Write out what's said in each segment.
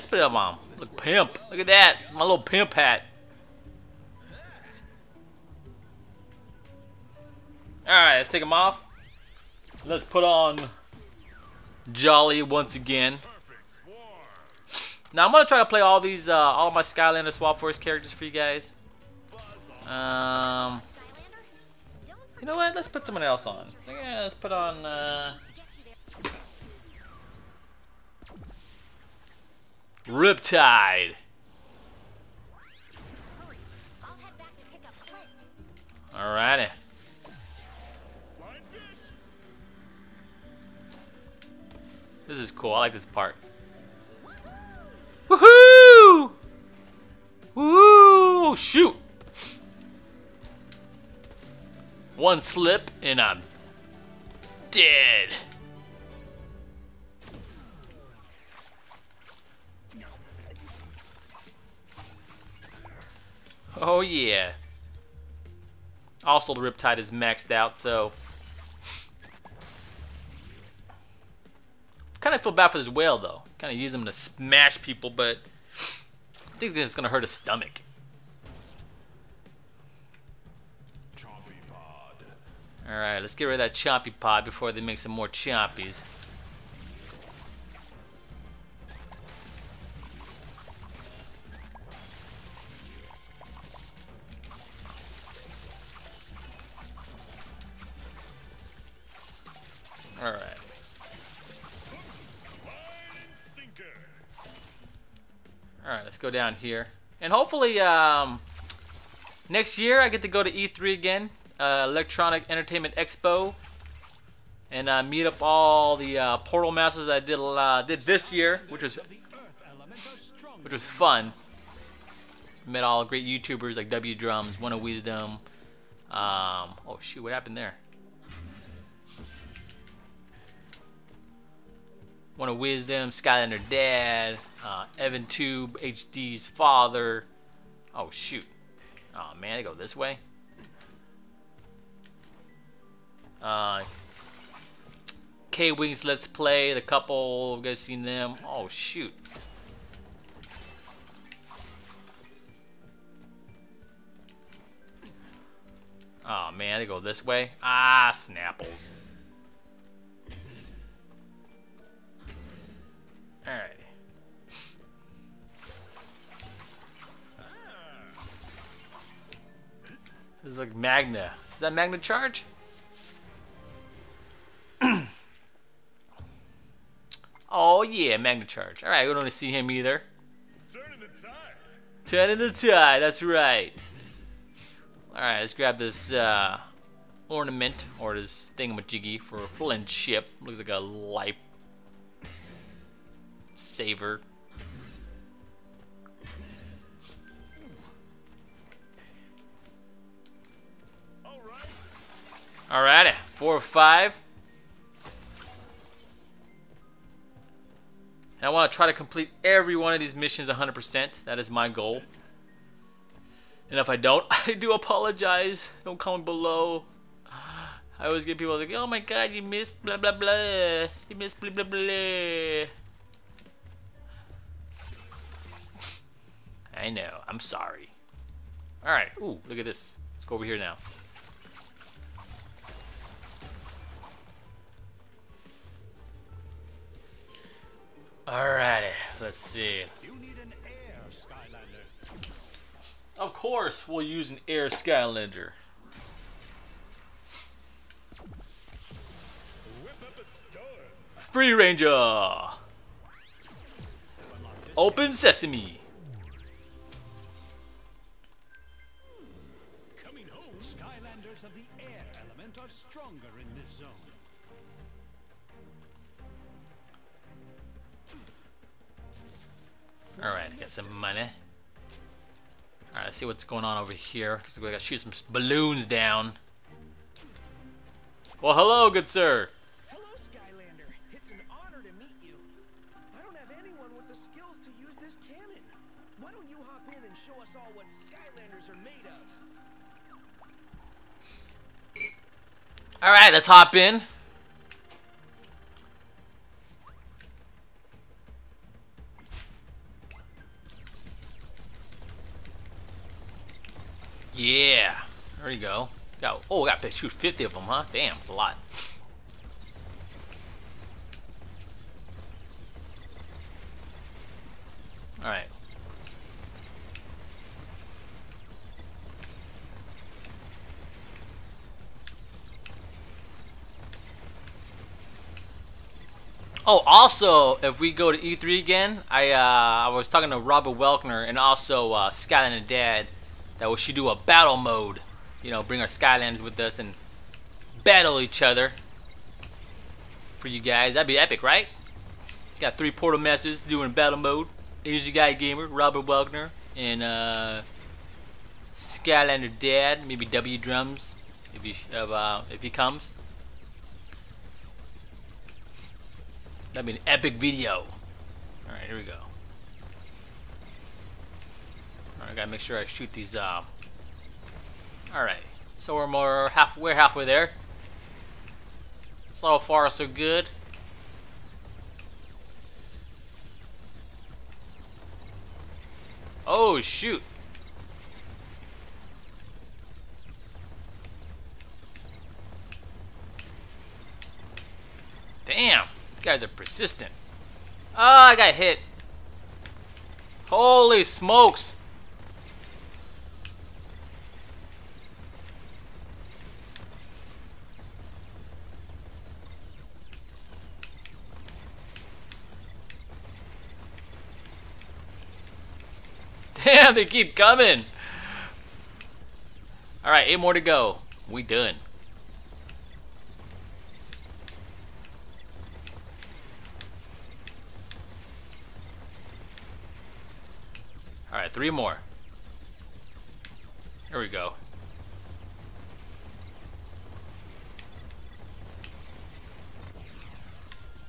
Let's put it on mom. Look, pimp. Look at that. My little pimp hat. Alright, let's take him off. Let's put on Jolly once again. Now I'm gonna try to play all these, all of my Skylander Swap Force characters for you guys. You know what? Let's put someone else on. So, yeah, let's put on. Riptide. Alrighty. This is cool. I like this part. Woohoo! Woo! Shoot! One slip and I'm dead. Oh yeah. Also, the Riptide is maxed out, so kind of feel bad for this whale though. Kind of use him to smash people, but I think it's gonna hurt his stomach. Alright, let's get rid of that Chompy pod before they make some more Chompies. Alright. Alright, let's go down here. And hopefully, next year I get to go to E3 again. Electronic Entertainment Expo, and meet up all the Portal Masters that I did this year, which was fun. Met all great YouTubers like W Drums, One of Wisdom. Oh shoot, what happened there? One of Wisdom, Skylander Dad, Evan Tube, HD's father. Oh shoot! Oh man, they go this way. K-Wings Let's Play, the couple, you guys seen them? Oh shoot. Oh man, they go this way. Ah, snapples. Alright. This is like Magna. Is that Magna Charge? Oh yeah, Magna Charge. Alright, we don't want to see him either. Turning the tide. Turning the tide, that's right. Alright, let's grab this ornament, or this thingamajiggy for a Flynn ship. Looks like a life saver. Alrighty, 4 or 5. And I want to try to complete every one of these missions 100%. That is my goal. And if I don't, I do apologize. Don't comment below. I always get people like, oh my god, you missed blah blah blah. You missed blah blah blah. I know, I'm sorry. Alright, ooh, look at this. Let's go over here now. Alrighty, let's see. You need an air Skylander. Of course, we'll use an air Skylander. Whip up a storm. Free Ranger. Open sesame. Coming home, Skylanders of the air element are stronger in this zone. Alright, get some money. Alright, let's see what's going on over here. Looks like I gotta shoot some balloons down. Well, hello, good sir. Hello, Skylander. It's an honor to meet you. I don't have anyone with the skills to use this cannon. Why don't you hop in and show us all what Skylanders are made of? Alright, let's hop in. Yeah. There you go. Got, oh, I got to shoot 50 of them, huh? Damn, it's a lot. Alright. Oh, also, if we go to E3 again, I was talking to Robert Welkner and also Skylander Dad that we should do a battle mode. You know, bring our Skylanders with us and battle each other for you guys. That'd be epic, right? Got 3 portal masters doing battle mode. Asian Guy Gamer, Robert Welkner, and Skylander Dad, maybe W Drums if he comes. That'd be an epic video. Alright, here we go. Alright, I gotta make sure I shoot these. Alright, so we're halfway there. So far, so good. Oh, shoot. Damn. Guys are persistent. Ah, oh, I got hit. Holy smokes. Damn, they keep coming. All right, 8 more to go. We done. Alright, 3 more. Here we go.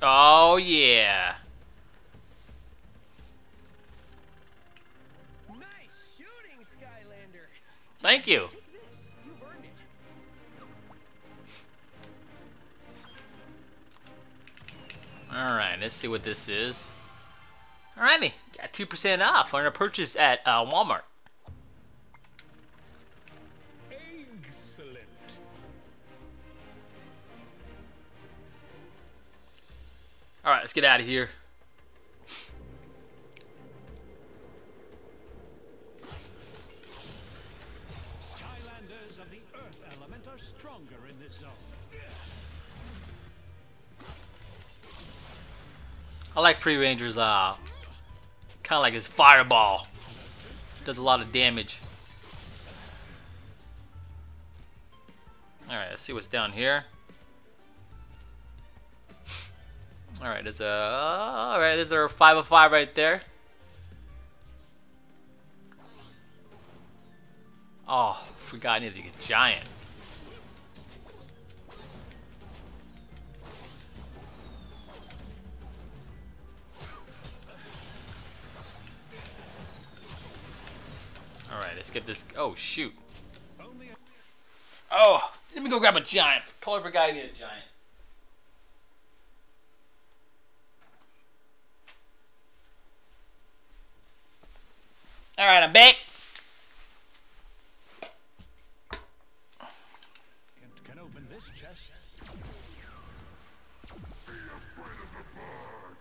Oh, yeah. Nice shooting, Skylander. Thank you. Take this. You've earned it. Alright, let's see what this is. Alrighty. 2% off on a purchase at Walmart. Excellent. All right, let's get out of here. Skylanders of the Earth element are stronger in this zone. I like Free Ranger's kind of like his fireball. Does a lot of damage. Alright, let's see what's down here. Alright, there's a there's our 505 right there. Oh, forgot I need to get giant. Alright, let's get this. Oh, shoot. Oh, let me go grab a giant. Totally forgot I needed a giant. Alright, I'm back. Can open this chest. Be afraid of the bug.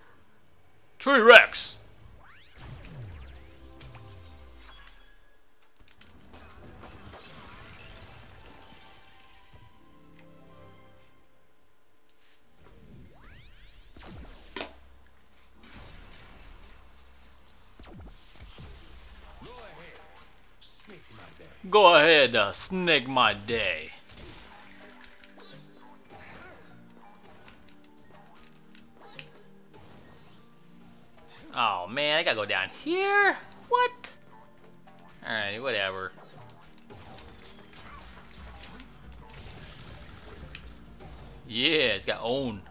Tree Rex. Go ahead, snake my day. Oh man, I gotta go down here? What? Alright, whatever. Yeah, it's got owned.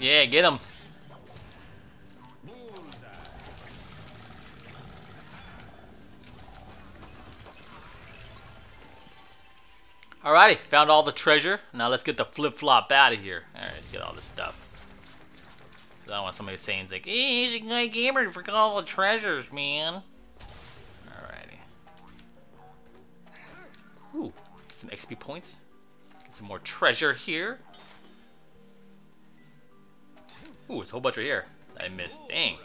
Yeah, get him. Alrighty, found all the treasure. Now let's get the flip-flop out of here. Alright, let's get all this stuff. I don't want somebody saying, like, hey, he's a good gamer, you forgot all the treasures, man. Alrighty. Ooh, get some XP points. Get some more treasure here. Ooh, it's a whole bunch right here. I missed. Dang.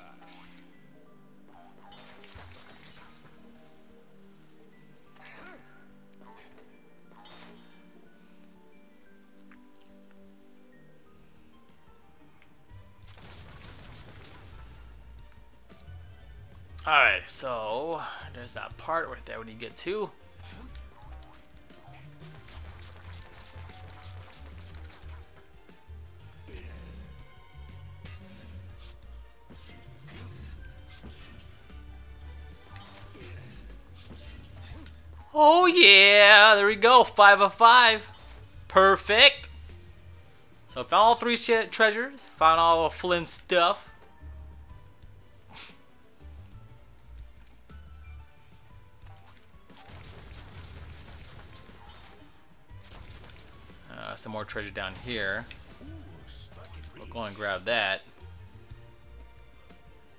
Alright, so there's that part right there when you get to. Oh yeah, there we go, 5 of 5. Perfect. So found all 3 treasures, found all of Flynn's stuff. Some more treasure down here. We'll go and grab that.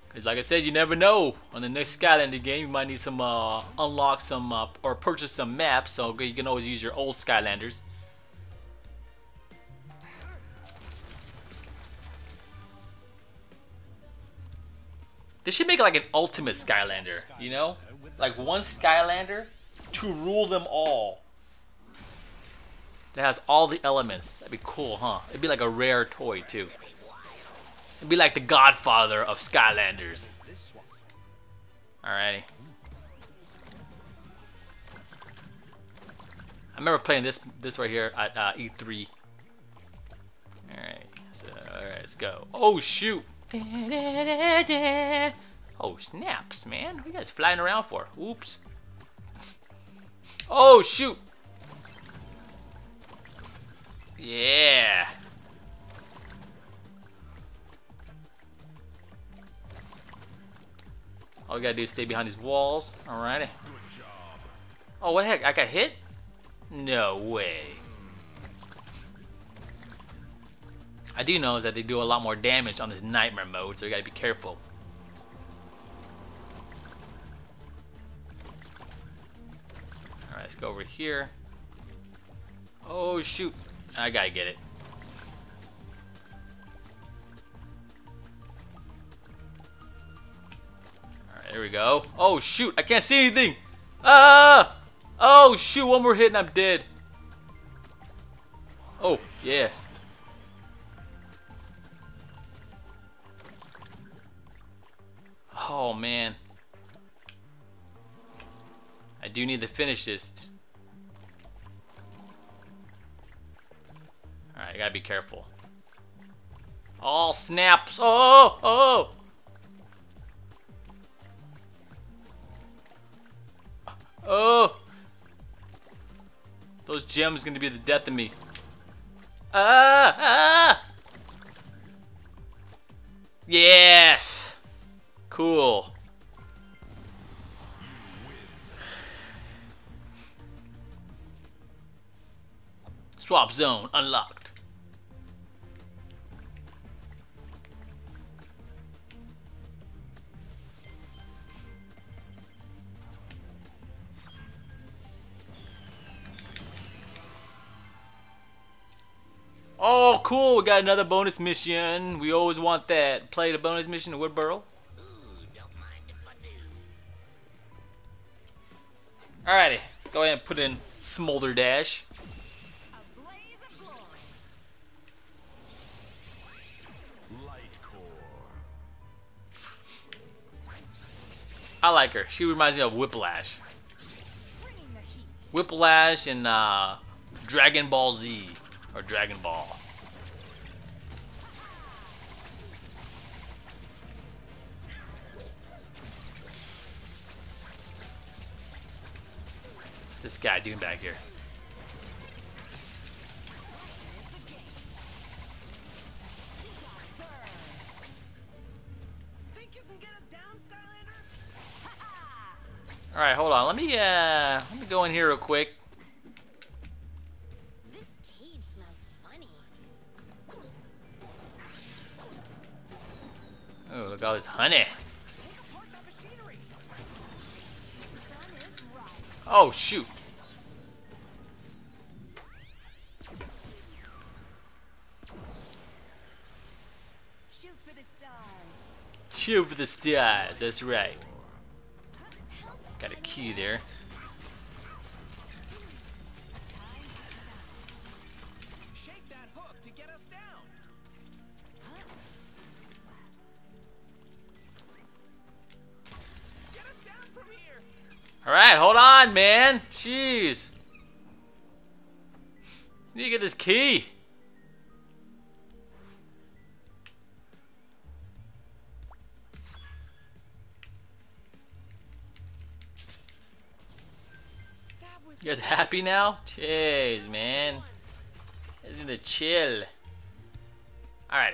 Because like I said, you never know. On the next Skylander game, you might need some, unlock some, or purchase some maps. So you can always use your old Skylanders. They should make like an ultimate Skylander, you know? Like one Skylander to rule them all. That has all the elements. That'd be cool, huh? It'd be like a rare toy, too. It'd be like the godfather of Skylanders. Alrighty. I remember playing this right here at E3. Alright, so alright, let's go. Oh, shoot! Oh, snaps, man. What are you guys flying around for? Oops. Oh, shoot! Yeah. All we gotta do is stay behind these walls. Alrighty. Oh, what the heck? I got hit? No way. I do know is that they do a lot more damage on this nightmare mode, so you gotta be careful. Alright, let's go over here. Oh, shoot. I gotta get it. Alright, there we go. Oh shoot, I can't see anything! Ah! Oh shoot, one more hit and I'm dead. Oh, yes. Oh man. I do need to finish this. Alright, I gotta be careful. All snaps! Oh! Oh! Oh! Those gems are gonna be the death of me. Ah! Ah! Yes! Cool. Swap zone unlocked. Oh, cool! We got another bonus mission. We always want that. Play the bonus mission in Woodburrow. Alrighty, let's go ahead and put in Smolder Dash. I like her. She reminds me of Whiplash. Whiplash and Dragon Ball Z. Or Dragon Ball. This guy doing back here. Think you can get us down, Skylander? All right, hold on. Let me go in here real quick. look at all this honey. Oh, shoot. Shoot for the stars. Shoot for the stars, that's right. Got a key there. Shake that hook to get us down. Get us down from here. All right, hold on, man. Jeez. I need to get this key. You guys happy now? Jeez, man. I need to chill. Alrighty.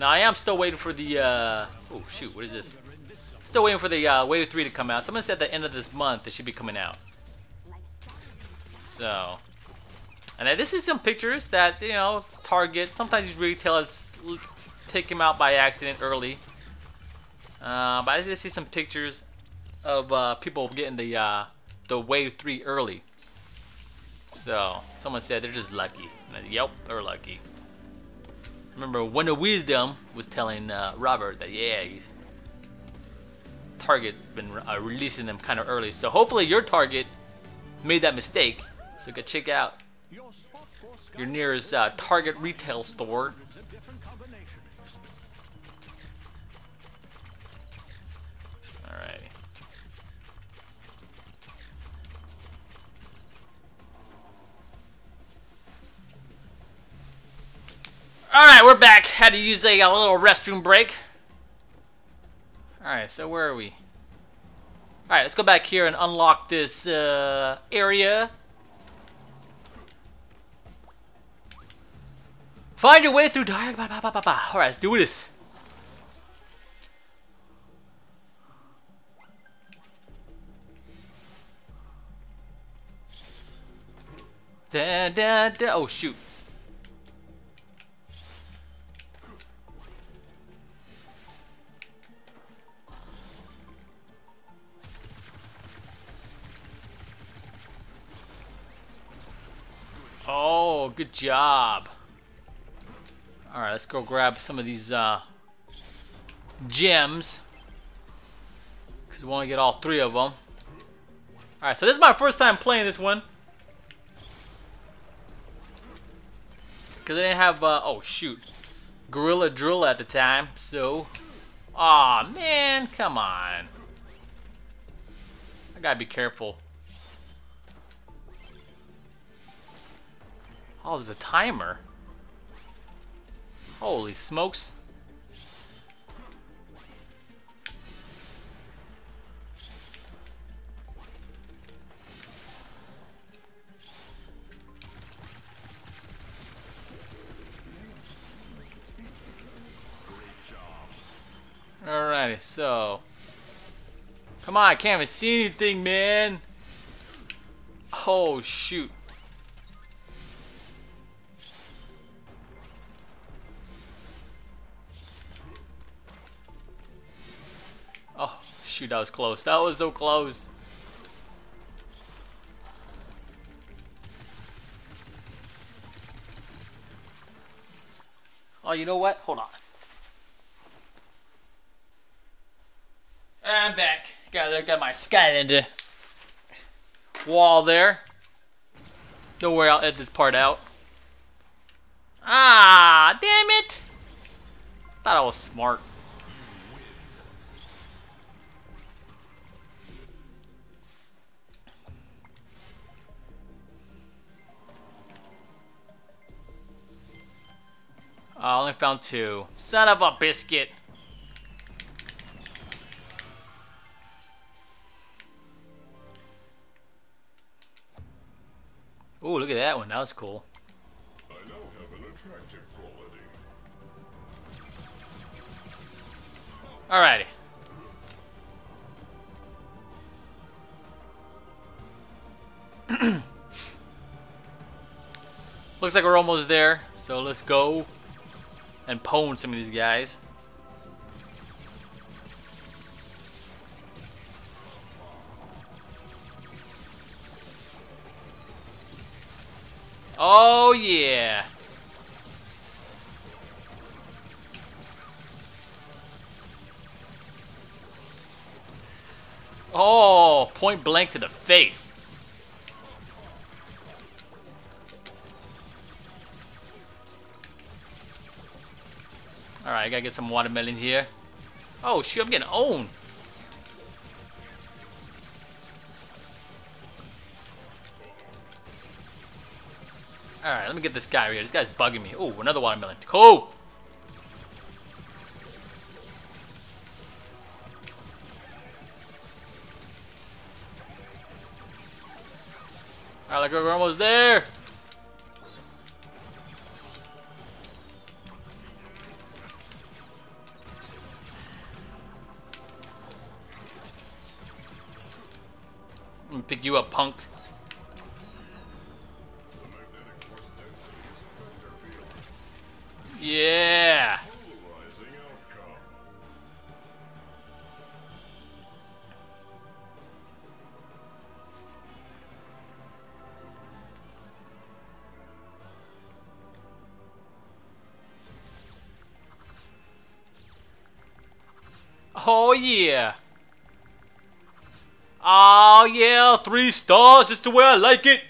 Now, I am still waiting for the, oh, shoot, what is this? I'm still waiting for the Wave 3 to come out. Someone said at the end of this month it should be coming out. So... And I did see some pictures that, you know, Target, sometimes these retailers take them out by accident early. But I did see some pictures of people getting the Wave 3 early. So, someone said they're just lucky. And I said, yep, they're lucky. Remember, One of Wisdom was telling Robert that, yeah, Target's been releasing them kind of early. So, hopefully your Target made that mistake. So, go check out your nearest Target retail store. Alright. Alright, we're back. Had to use a little restroom break. Alright, so where are we? Alright, let's go back here and unlock this area. Find your way through dark. Alright, let's do this. Oh, shoot. Oh, good job. Alright, let's go grab some of these gems, because we want to get all three of them. Alright, so this is my first time playing this one, because I didn't have, oh shoot, Gorilla Drilla at the time, so, aw man, come on. I gotta be careful. Oh, there's a timer. Holy smokes. Alrighty, so. Come on, I can't even see anything, man. Oh, shoot. Shoot, that was close. That was so close. Oh, you know what? Hold on. I'm back. Got my Skylander wall there. Don't worry, I'll edit this part out. Ah, damn it! Thought I was smart. I only found two. Son of a biscuit. Ooh, look at that one. That was cool. I now have an attractive quality. Alrighty. Looks like we're almost there, so let's go and pwn some of these guys. Oh yeah! Oh, point blank to the face. Alright, I gotta get some watermelon here. Oh shoot, I'm getting owned. Alright, let me get this guy right here. This guy's bugging me. Ooh, another watermelon. Cool! Alright, we're almost there! I'm gonna pick you up, punk. Yeah! Oh yeah! Oh yeah! 3 stars is the way I like it!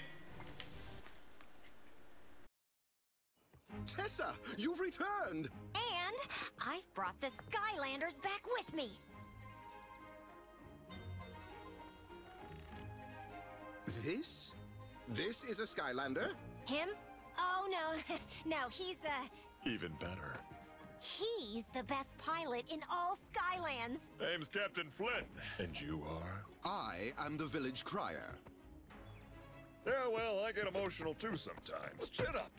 Tessa, you've returned! And I've brought the Skylanders back with me! This is a Skylander? Him? Oh no, no, he's a... Even better. He's the best pilot in all Skylands. Name's Captain Flynn. And you are? I am the village crier. Yeah, well, I get emotional too sometimes. Shut up.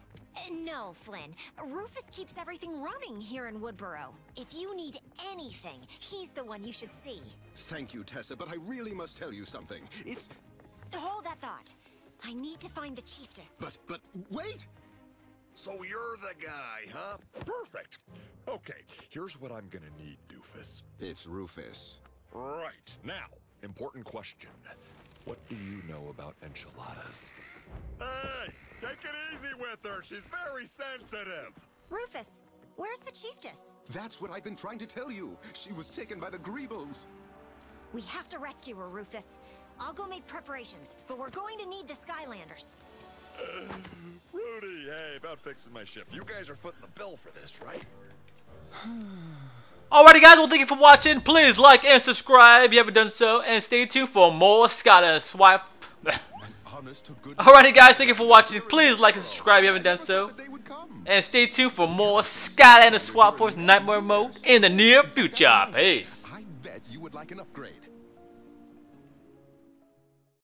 No, Flynn. Rufus keeps everything running here in Woodburrow. If you need anything, he's the one you should see. Thank you, Tessa, but I really must tell you something. It's... Hold that thought. I need to find the chiefess. But, wait! So you're the guy, huh? Perfect. Okay, here's what I'm gonna need, Doofus. It's Rufus. Right. Now, important question. What do you know about enchiladas? Hey, take it easy with her. She's very sensitive. Rufus, where's the chiefess? That's what I've been trying to tell you. She was taken by the Griebles. We have to rescue her, Rufus. I'll go make preparations, but we're going to need the Skylanders. Rudy, hey, about fixing my ship. You guys are footing the bill for this, right? Alrighty, guys. Well, thank you for watching. Please like and subscribe if you haven't done so, and stay tuned for more Skylander Swap. Alrighty, guys. Thank you for watching. Please like and subscribe if you haven't done so, and stay tuned for more Skylander Swap Force Nightmare Mode in the near future. Peace. I bet you would like an upgrade.